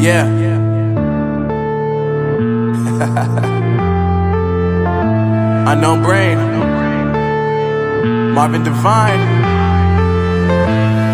Yeah. Unknown Brain, Marvin Devine.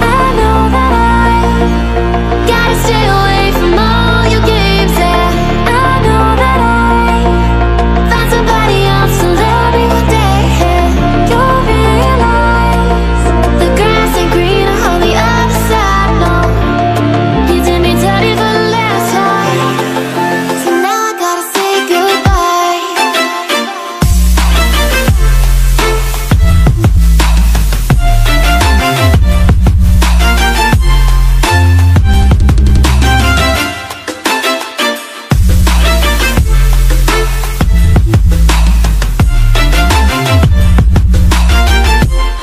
know that I gotta stay away from all your games, yeah. I know that I find somebody else to love every day, yeah. You'll realize the grass ain't greener on the other side, no. You did me dirty for the last time, so now I gotta say goodbye.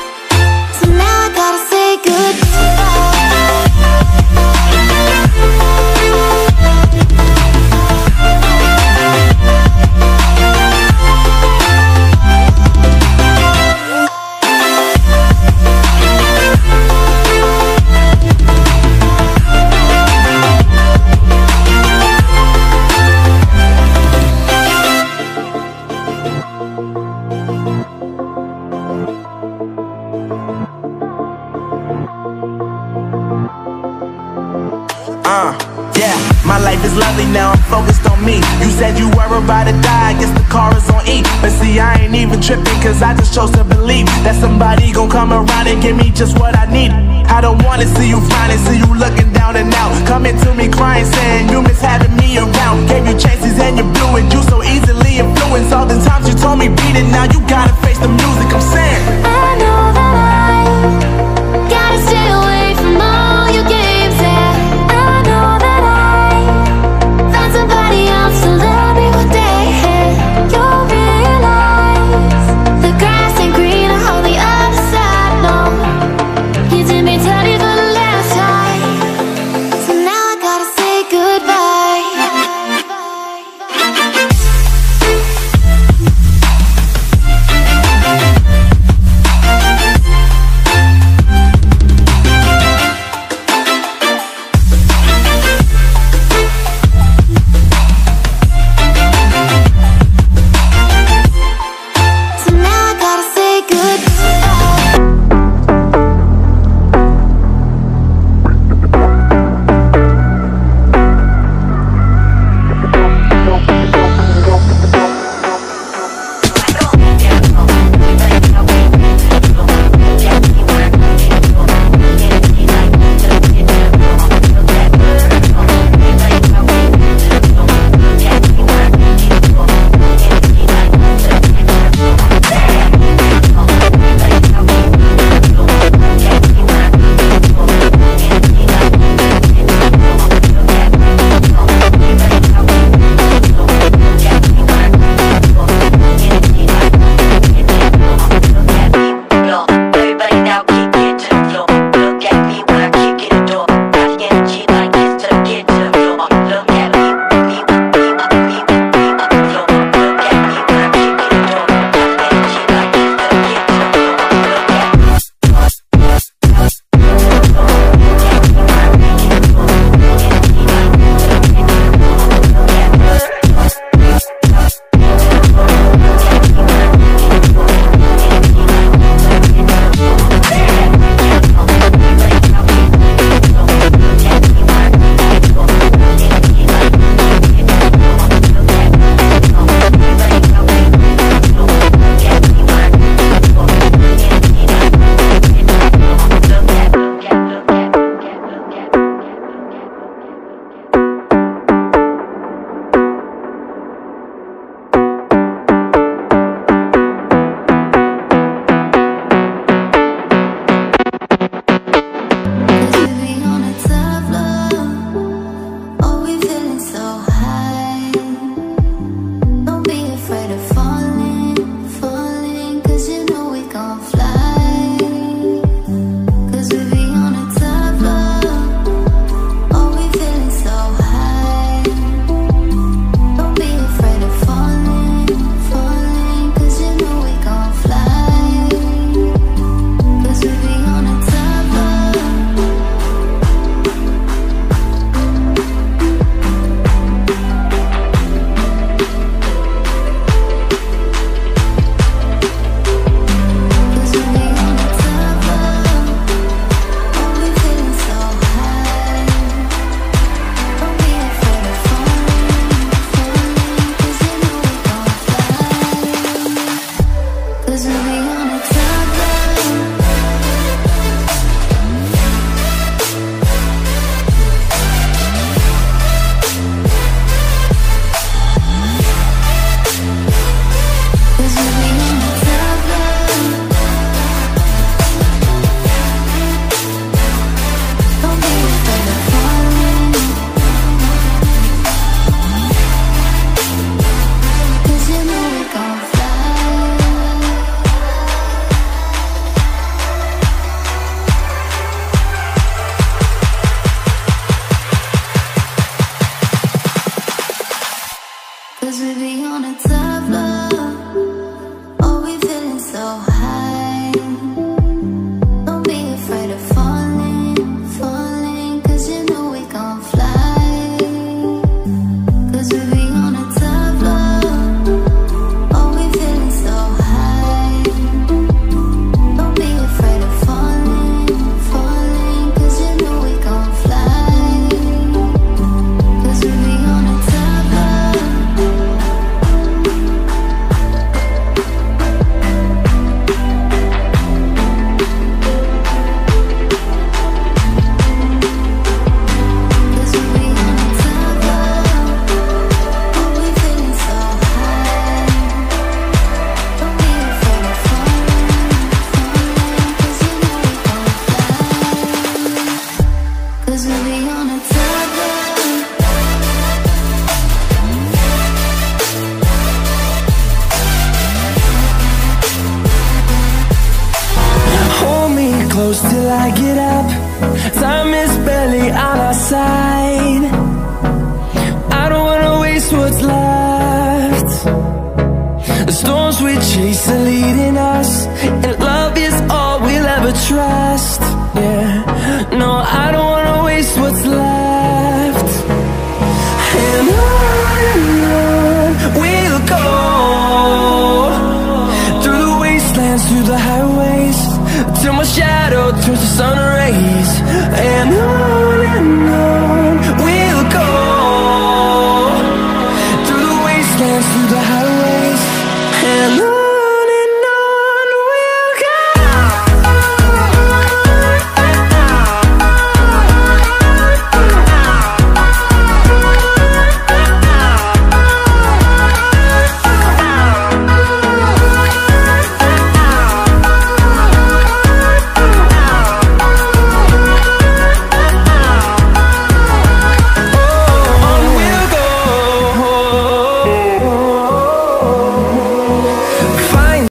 So now I gotta say goodbye. Yeah, my life is lovely now, I'm focused on me. You said you were about to die, I guess the car is on E. But see, I ain't even tripping, cause I just chose to believe that somebody gon' come around and give me just what I need. I don't wanna see you flying, see you looking down and out, coming to me crying, saying you miss having me around. Gave you chances and you blew it, you so easily influenced. All the times you told me beat it, now you gotta face the music, I'm saying I know that I gotta stay away from all your games. The storms we chase are leading us, and love is all we'll ever trust. Yeah, no, I don't wanna waste what's left. And on we'll go.